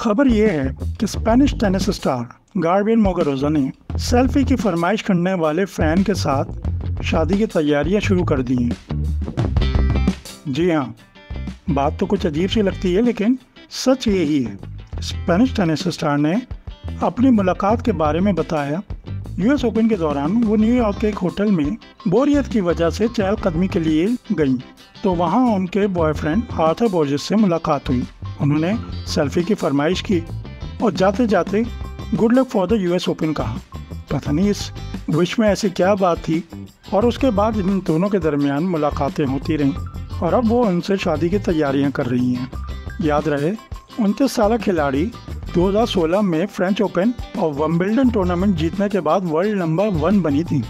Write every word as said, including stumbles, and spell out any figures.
खबर यह है कि Spanish tennis star Garbine Muguruza ने सेल्फी की फरमाइश करने वाले फैन के साथ शादी की तैयारियां शुरू कर दी हैं। जी हाँ, बात तो कुछ अजीब सी लगती है, लेकिन सच यही है। स्पेनिश टेनिस स्टार ने अपनी मुलाकात के बारे में बताया। यूएस ओपन के दौरान वो न्यूयॉर्क के एक होटल में बोरियत की वजह से चहलकदमी के लिए गईं, तो वहाँ उनके बॉयफ्रेंड आर्थर बोर्ज से मुलाकात हुई। उन्होंने सेल्फी की फरमाइश की और जाते जाते good luck for the US Open कहा। पता नहीं इस विश में ऐसी क्या बात थी, और उसके बाद इन दोनों के दरमियान मुलाकातें होती रहीं और अब वो उनसे शादी की तैयारियां कर रही हैं। याद रहे, उनतीस साल खिलाड़ी दो हज़ार सोलह में फ्रेंच ओपन और वैम्बिल्डन टूर्नामेंट जीतने के बाद वर्ल्ड नंबर वन बनी थी।